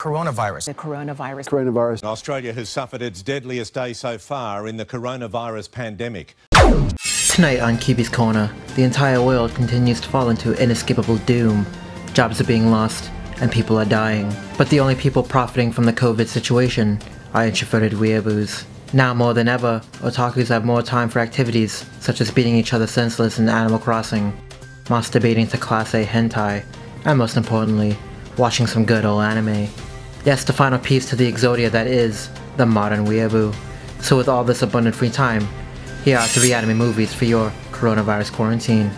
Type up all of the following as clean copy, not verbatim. Coronavirus. The coronavirus. Coronavirus. Australia has suffered its deadliest day so far in the coronavirus pandemic. Tonight on Qb's Corner, the entire world continues to fall into inescapable doom. Jobs are being lost, and people are dying. But the only people profiting from the COVID situation are introverted weeaboos. Now more than ever, otakus have more time for activities such as beating each other senseless in Animal Crossing, masturbating to Class A hentai, and most importantly, watching some good old anime. Yes, the final piece to the exodia that is the modern weeaboo. So with all this abundant free time, here are 3 anime movies for your coronavirus quarantine.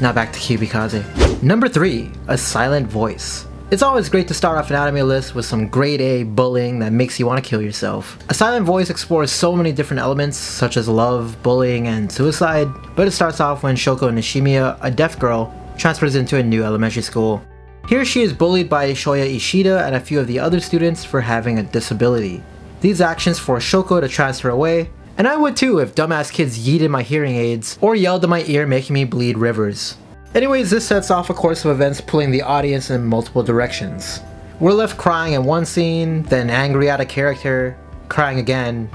Now back to QbKazi. Number 3, A Silent Voice. It's always great to start off an anime list with some grade A bullying that makes you want to kill yourself. A Silent Voice explores so many different elements such as love, bullying, and suicide, but it starts off when Shoko Nishimiya, a deaf girl, transfers into a new elementary school. Here she is bullied by Shoya Ishida and a few of the other students for having a disability. These actions force Shoko to transfer away, and I would too if dumbass kids yeeted my hearing aids or yelled in my ear making me bleed rivers. Anyways, this sets off a course of events pulling the audience in multiple directions. We're left crying in one scene, then angry at a character, crying again,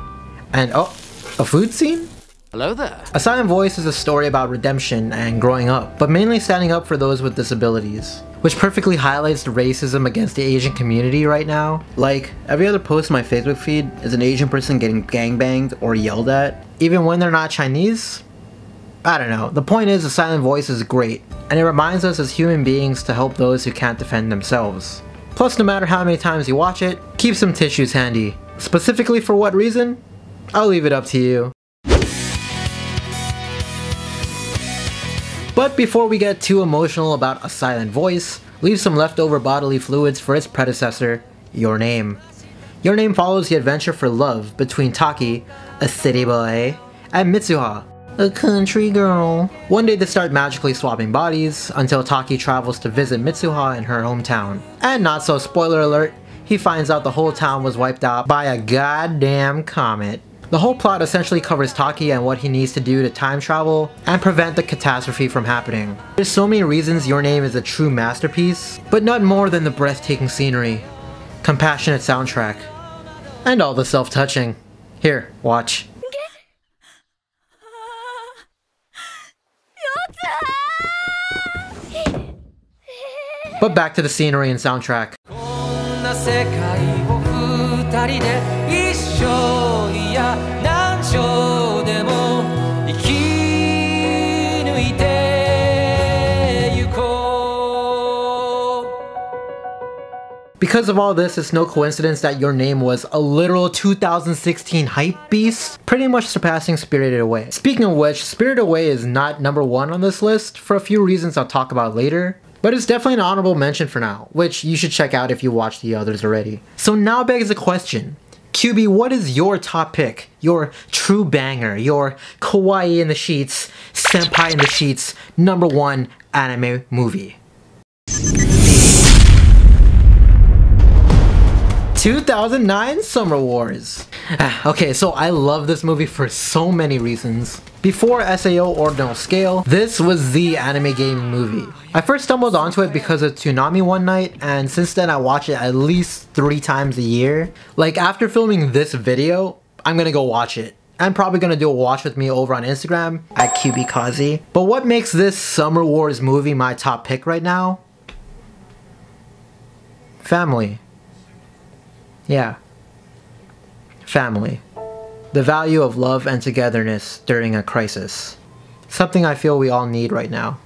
and oh, a food scene? Hello there. A Silent Voice is a story about redemption and growing up, but mainly standing up for those with disabilities, which perfectly highlights the racism against the Asian community right now. Like, every other post on my Facebook feed is an Asian person getting gangbanged or yelled at, even when they're not Chinese. I don't know. The point is, A Silent Voice is great, and it reminds us as human beings to help those who can't defend themselves. Plus, no matter how many times you watch it, keep some tissues handy. Specifically for what reason? I'll leave it up to you. But before we get too emotional about A Silent Voice, leave some leftover bodily fluids for its predecessor, Your Name. Your Name follows the adventure for love between Taki, a city boy, and Mitsuha, a country girl. One day they start magically swapping bodies until Taki travels to visit Mitsuha in her hometown. And not so spoiler alert, he finds out the whole town was wiped out by a goddamn comet. The whole plot essentially covers Taki and what he needs to do to time travel and prevent the catastrophe from happening. There's so many reasons Your Name is a true masterpiece, but none more than the breathtaking scenery, compassionate soundtrack, and all the self-touching. Here, watch. But back to the scenery and soundtrack. Because of all this, it's no coincidence that Your Name was a literal 2016 hype beast, pretty much surpassing Spirited Away. Speaking of which, Spirited Away is not number 1 on this list for a few reasons I'll talk about later, but it's definitely an honorable mention for now, which you should check out if you watched the others already. So now begs the question, QB, what is your top pick? Your true banger, your kawaii in the sheets, senpai in the sheets, number 1 anime movie? 2009 Summer Wars. Okay, so I love this movie for so many reasons. Before SAO Ordinal Scale, this was the anime game movie. I first stumbled onto it because of Toonami one night, and since then I watch it at least 3 times a year. Like, after filming this video, I'm gonna go watch it. I'm probably gonna do a watch with me over on Instagram, at QbKazi. But what makes this Summer Wars movie my top pick right now? Family. Yeah, family. The value of love and togetherness during a crisis. Something I feel we all need right now.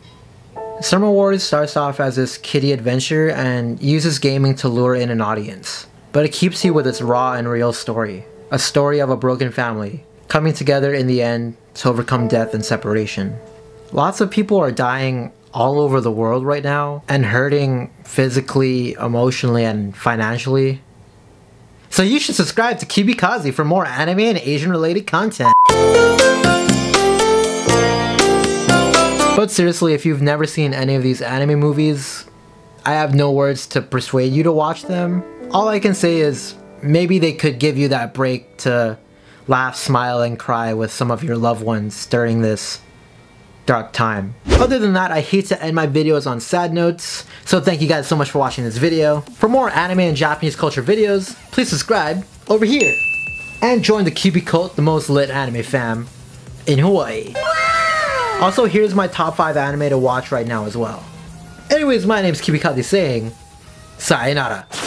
Summer Wars starts off as this kiddie adventure and uses gaming to lure in an audience. But it keeps you with its raw and real story. A story of a broken family, coming together in the end to overcome death and separation. Lots of people are dying all over the world right now and hurting physically, emotionally, and financially. So you should subscribe to QbKazi for more anime and Asian related content. But seriously, if you've never seen any of these anime movies, I have no words to persuade you to watch them. All I can say is maybe they could give you that break to laugh, smile, and cry with some of your loved ones during this dark time. Other than that, I hate to end my videos on sad notes, so thank you guys so much for watching this video. For more anime and Japanese culture videos, please subscribe over here and join the KyuubiKult, the most lit anime fam in Hawaii. Also, here's my top 5 anime to watch right now as well. Anyways, my name's QbKazi saying sayonara.